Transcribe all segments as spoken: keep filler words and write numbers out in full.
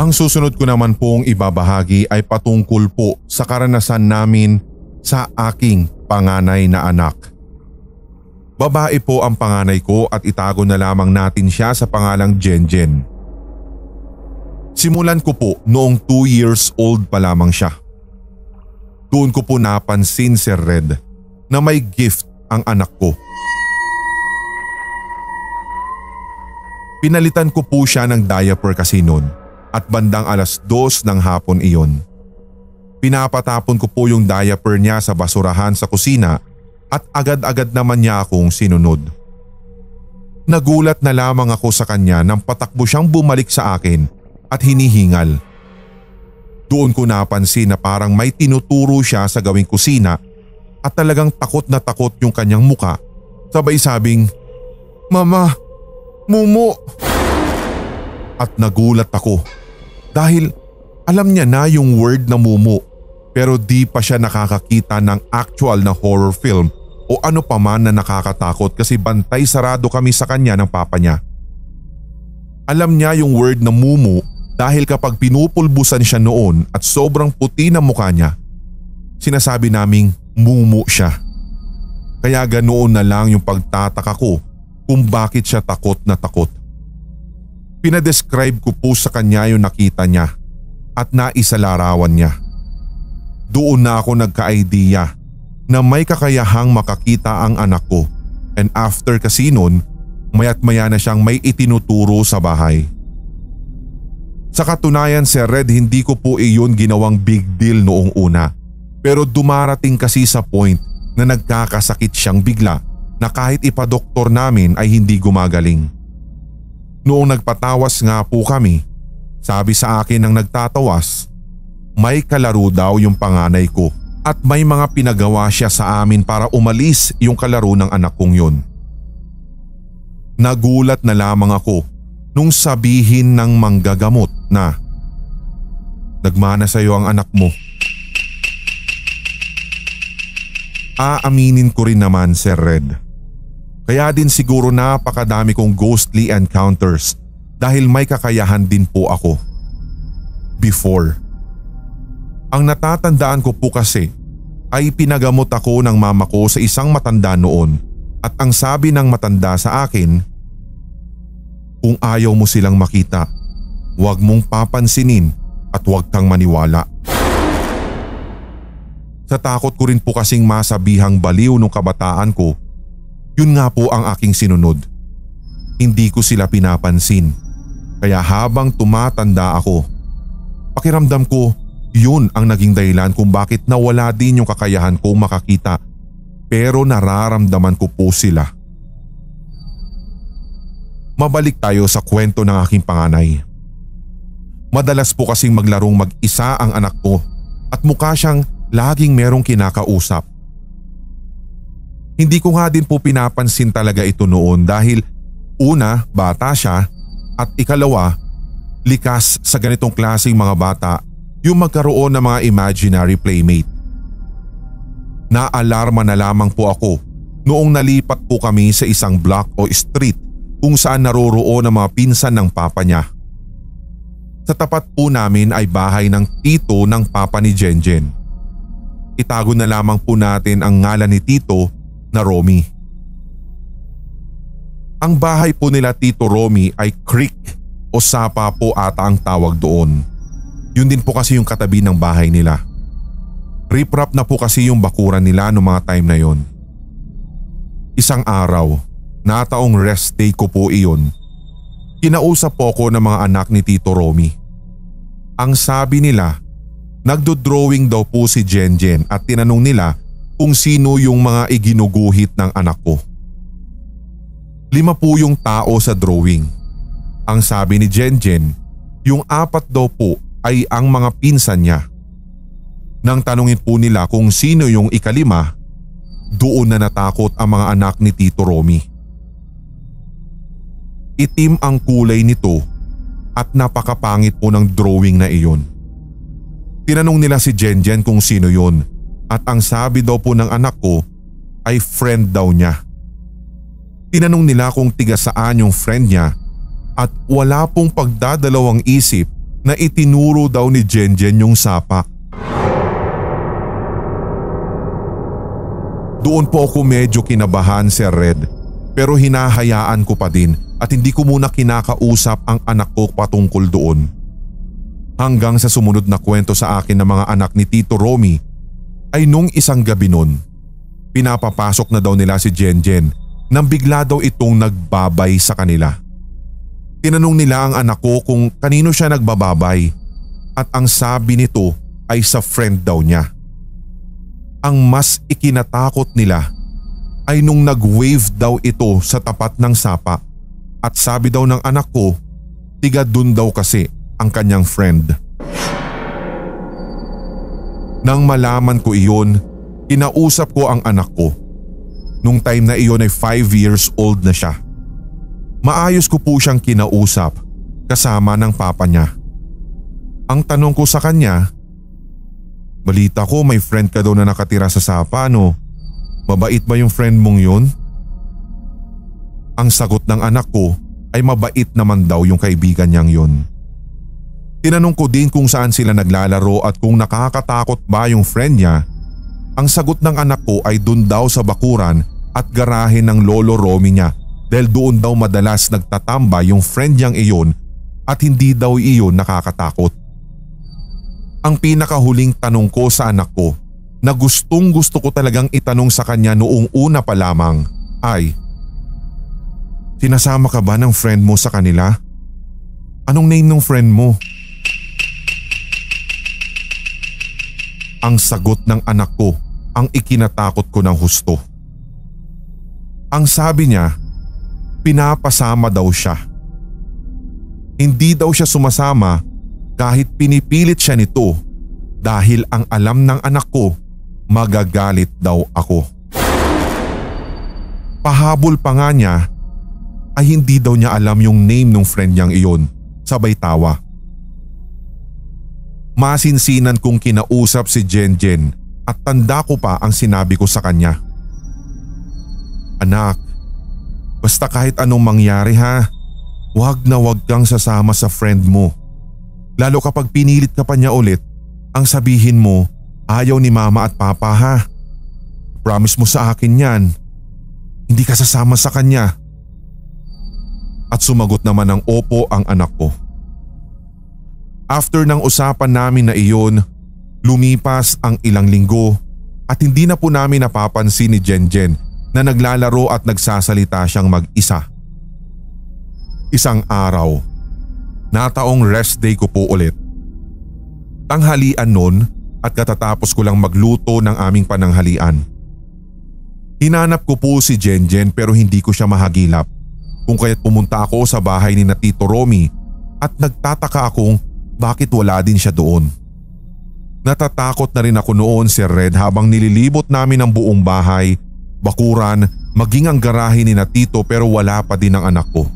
Ang susunod ko naman pong ibabahagi ay patungkol po sa karanasan namin sa aking panganay na anak. Babae po ang panganay ko at itago na lamang natin siya sa pangalang Jenjen. Simulan ko po noong two years old pa lamang siya. Doon ko po napansin, Sir Red, na may gift ang anak ko. Pinalitan ko po siya ng diaper kasi noon. At bandang alas dos ng hapon iyon. Pinapatapon ko po yung diaper niya sa basurahan sa kusina at agad-agad naman niya akong sinunod. Nagulat na lamang ako sa kanya nang patakbo siyang bumalik sa akin at hinihingal. Doon ko napansin na parang may tinuturo siya sa gawing kusina at talagang takot na takot yung kanyang muka. Sabay sabing, "Mama, Mumu!" At nagulat ako. Dahil alam niya na yung word na mumu pero di pa siya nakakakita ng actual na horror film o ano pa man na nakakatakot kasi bantay sarado kami sa kanya ng papa niya. Alam niya yung word na mumu dahil kapag pinupulbusan siya noon at sobrang puti na mukha niya, sinasabi naming mumu siya. Kaya ganoon na lang yung pagtataka ko kung bakit siya takot na takot. Pinadescribe ko po sa kanya yung nakita niya at naisalarawan niya. Doon na ako nagka-idea na may kakayahang makakita ang anak ko, and after kasi noon, maya't maya na siyang may itinuturo sa bahay. Sa katunayan, Sir Red, hindi ko po iyon ginawang big deal noong una, pero dumarating kasi sa point na nagkakasakit siyang bigla na kahit ipadoktor namin ay hindi gumagaling. Noong nagpatawas nga po kami, sabi sa akin ng nagtatawas, may kalaro daw yung panganay ko at may mga pinagawa siya sa amin para umalis yung kalaro ng anak kong yun. Nagulat na lamang ako nung sabihin ng manggagamot na, "Nagmana sa'yo ang anak mo." Aaminin ko rin naman, Sir Red. Kaya din siguro napakadami kong ghostly encounters dahil may kakayahan din po ako. Before. Ang natatandaan ko po kasi ay pinagamot ako ng mama ko sa isang matanda noon at ang sabi ng matanda sa akin, "Kung ayaw mo silang makita, huwag mong papansinin at huwag kang maniwala." Sa takot ko rin po kasing masabihang baliw nung kabataan ko, yun nga po ang aking sinunod. Hindi ko sila pinapansin. Kaya habang tumatanda ako, pakiramdam ko yun ang naging dahilan kung bakit nawala din yung kakayahan kong makakita. Pero nararamdaman ko po sila. Mabalik tayo sa kwento ng aking panganay. Madalas po kasing maglarong mag-isa ang anak ko at mukha siyang laging merong kinakausap. Hindi ko nga din po pinapansin talaga ito noon dahil una, bata siya at ikalawa, likas sa ganitong klaseng mga bata yung magkaroon ng mga imaginary playmate. Naalarma na lamang po ako noong nalipat po kami sa isang block o street kung saan naroroon ang mga pinsan ng papa niya. Sa tapat po namin ay bahay ng tito ng papa ni Jenjen. Itago na lamang po natin ang ngalan ni tito na Romy. Ang bahay po nila Tito Romy ay creek o sapa po ata ang tawag doon. Yun din po kasi yung katabi ng bahay nila. Riprap na po kasi yung bakuran nila noong mga time na yon. Isang araw, nataong rest day ko po iyon. Kinausap po ko ng mga anak ni Tito Romy. Ang sabi nila, nagdo-drawing daw po si Jenjen at tinanong nila kung sino yung mga iginuguhit ng anak ko. Lima po yung tao sa drawing. Ang sabi ni Jenjen, yung apat daw po ay ang mga pinsan niya. Nang tanungin po nila kung sino yung ikalima, doon na natakot ang mga anak ni Tito Romy. Itim ang kulay nito at napakapangit po ng drawing na iyon. Tinanong nila si Jenjen kung sino yun. At ang sabi daw po ng anak ko ay friend daw niya. Tinanong nila kung tiga saan yung friend niya at wala pong pagdadalawang isip na itinuro daw ni Jenjen yung sapak. Doon po ako medyo kinabahan, Sir Red, pero hinahayaan ko pa din at hindi ko muna kinakausap ang anak ko patungkol doon. Hanggang sa sumunod na kwento sa akin ng mga anak ni Tito Romy ay nung isang gabi nun, pinapapasok na daw nila si Jenjen nang bigla daw itong nagbabay sa kanila. Tinanong nila ang anak ko kung kanino siya nagbababay at ang sabi nito ay sa friend daw niya. Ang mas ikinatakot nila ay nung nag-wave daw ito sa tapat ng sapa at sabi daw ng anak ko, tiga dun daw kasi ang kanyang friend. Nang malaman ko iyon, kinausap ko ang anak ko. Nung time na iyon ay five years old na siya. Maayos ko po siyang kinausap kasama ng papa niya. Ang tanong ko sa kanya, balita ko may friend ka daw na nakatira sa sapa, no? Mabait ba yung friend mong yun? Ang sagot ng anak ko ay mabait naman daw yung kaibigan niyang yun. Tinanong ko din kung saan sila naglalaro at kung nakakatakot ba yung friend niya. Ang sagot ng anak ko ay dun daw sa bakuran at garahe ng lolo Romy niya dahil doon daw madalas nagtatamba yung friend niyang iyon at hindi daw iyon nakakatakot. Ang pinakahuling tanong ko sa anak ko na gustong gusto ko talagang itanong sa kanya noong una pa lamang ay, sinasama ka ba ng friend mo sa kanila? Anong name ng friend mo? Ang sagot ng anak ko ang ikinatakot ko ng husto. Ang sabi niya, pinapasama daw siya. Hindi daw siya sumasama kahit pinipilit siya nito dahil ang alam ng anak ko, magagalit daw ako. Pahabol pa nga niya ay hindi daw niya alam yung name ng friend niyang iyon, sabay tawa. Masinsinan kong kinausap si Jenjen at tanda ko pa ang sinabi ko sa kanya. Anak, basta kahit anong mangyari ha, huwag na huwag kang sasama sa friend mo. Lalo kapag pinilit ka pa niya ulit, ang sabihin mo, ayaw ni mama at papa ha. Promise mo sa akin yan, hindi ka sasama sa kanya. At sumagot naman ng opo ang anak ko. After ng usapan namin na iyon, lumipas ang ilang linggo at hindi na po namin napapansin ni Jenjen na naglalaro at nagsasalita siyang mag-isa. Isang araw, nataong rest day ko po ulit. Tanghalian noon at katatapos ko lang magluto ng aming pananghalian. Hinanap ko po si Jenjen pero hindi ko siya mahagilap kung kaya't pumunta ako sa bahay ni na Tito Romy at nagtataka akong bakit wala din siya doon. Natatakot na rin ako noon, Sir Red, habang nililibot namin ang buong bahay, bakuran, maging ang garahe ni na Tito pero wala pa din ang anak ko.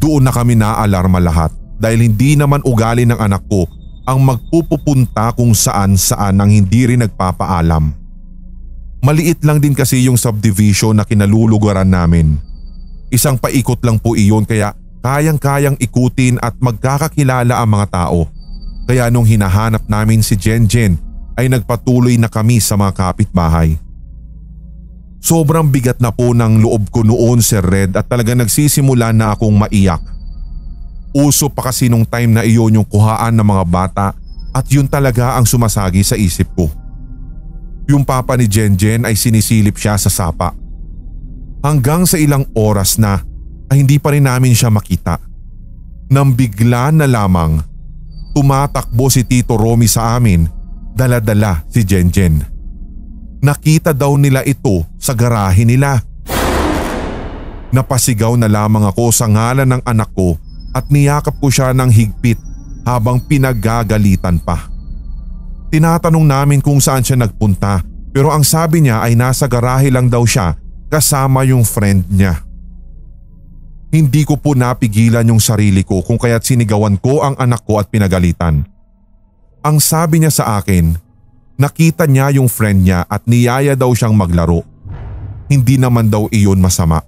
Doon na kami naalarma lahat dahil hindi naman ugali ng anak ko ang magpupunta kung saan saan nang hindi rin nagpapaalam. Maliit lang din kasi yung subdivision na kinalulugaran namin. Isang paikot lang po iyon kaya kayang-kayang ikutin at magkakakilala ang mga tao. Kaya nung hinahanap namin si Jenjen ay nagpatuloy na kami sa mga kapitbahay. Sobrang bigat na po ng loob ko noon, Sir Red, at talaga nagsisimula na akong maiyak. Uso pa kasi nung time na iyon yung kuhaan ng mga bata at yun talaga ang sumasagi sa isip ko. Yung papa ni Jenjen ay sinisilip siya sa sapa. Hanggang sa ilang oras na ay hindi pa rin namin siya makita. Nang bigla na lamang, tumatakbo si Tito Romy sa amin, dala-dala si Jenjen. Nakita daw nila ito sa garahe nila. Napasigaw na lamang ako sa ngalan ng anak ko at niyakap ko siya ng higpit habang pinagagalitan pa. Tinatanong namin kung saan siya nagpunta pero ang sabi niya ay nasa garahe lang daw siya kasama yung friend niya. Hindi ko po napigilan yung sarili ko kung kaya't sinigawan ko ang anak ko at pinagalitan. Ang sabi niya sa akin, nakita niya yung friend niya at niyaya daw siyang maglaro. Hindi naman daw iyon masama.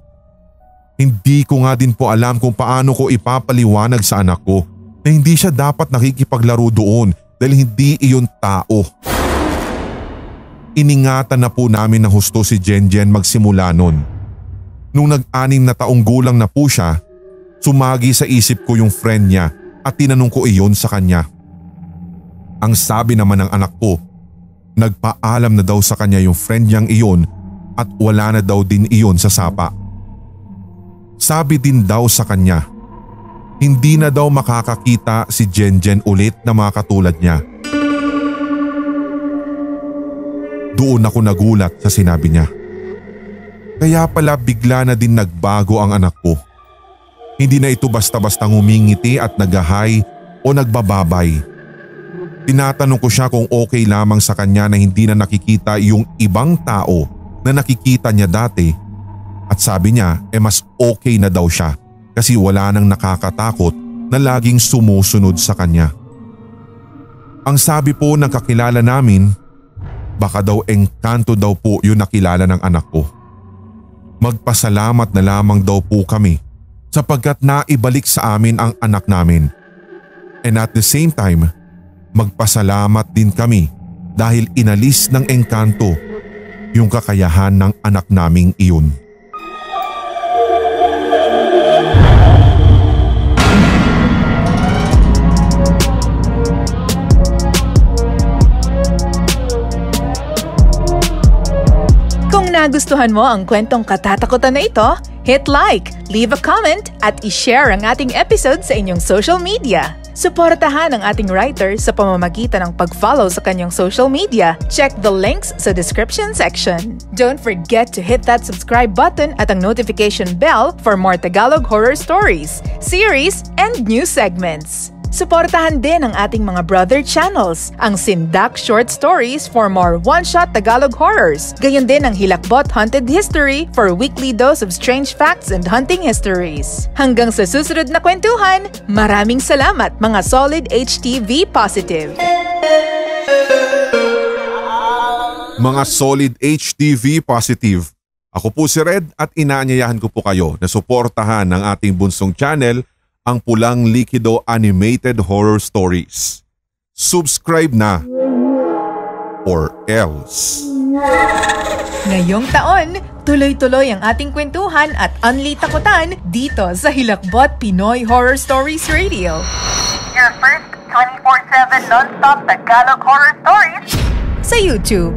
Hindi ko nga din po alam kung paano ko ipapaliwanag sa anak ko na hindi siya dapat nakikipaglaro doon dahil hindi iyon tao. Iningatan na po namin ng husto si Jenjen magsimula nun. Nung nag-anim na taong gulang na po siya, sumagi sa isip ko yung friend niya at tinanong ko iyon sa kanya. Ang sabi naman ng anak ko, nagpaalam na daw sa kanya yung friend niyang iyon at wala na daw din iyon sa sapa. Sabi din daw sa kanya, hindi na daw makakakita si Jenjen ulit na mga katulad niya. Doon ako nagulat sa sinabi niya. Kaya pala bigla na din nagbago ang anak ko. Hindi na ito basta-basta ngumingiti at nagahay o nagbababay. Tinatanong ko siya kung okay lamang sa kanya na hindi na nakikita yung ibang tao na nakikita niya dati at sabi niya eh mas okay na daw siya. Kasi wala nang nakakatakot na laging sumusunod sa kanya. Ang sabi po ng kakilala namin, baka daw engkanto daw po yung nakilala ng anak ko. Magpasalamat na lamang daw po kami sapagkat naibalik sa amin ang anak namin. And at the same time, magpasalamat din kami dahil inalis ng engkanto yung kakayahan ng anak naming iyon. Kung nagustuhan mo ang kwentong katatakutan na ito, hit like, leave a comment at i-share ang ating episode sa inyong social media. Suportahan ang ating writer sa pamamagitan ng pag-follow sa kanyang social media. Check the links sa description section. Don't forget to hit that subscribe button at ang notification bell for more Tagalog horror stories, series, and new segments. Suportahan din ang ating mga brother channels, ang Sindak Short Stories for more one-shot Tagalog horrors. Gayon din ang Hilakbot Haunted History for weekly dose of strange facts and hunting histories. Hanggang sa susunod na kwentuhan, maraming salamat mga solid H T V positive. Mga solid H T V positive. Ako po si Red at inaanyayahan ko po kayo na suportahan ang ating bunsong channel, ang Pulang Likido Animated Horror Stories. Subscribe na! Or else. Ngayong taon, tuloy-tuloy ang ating kwentuhan at unlitakutan dito sa Hilakbot Pinoy Horror Stories Radio. Your first twenty-four seven non-stop Tagalog horror stories sa YouTube.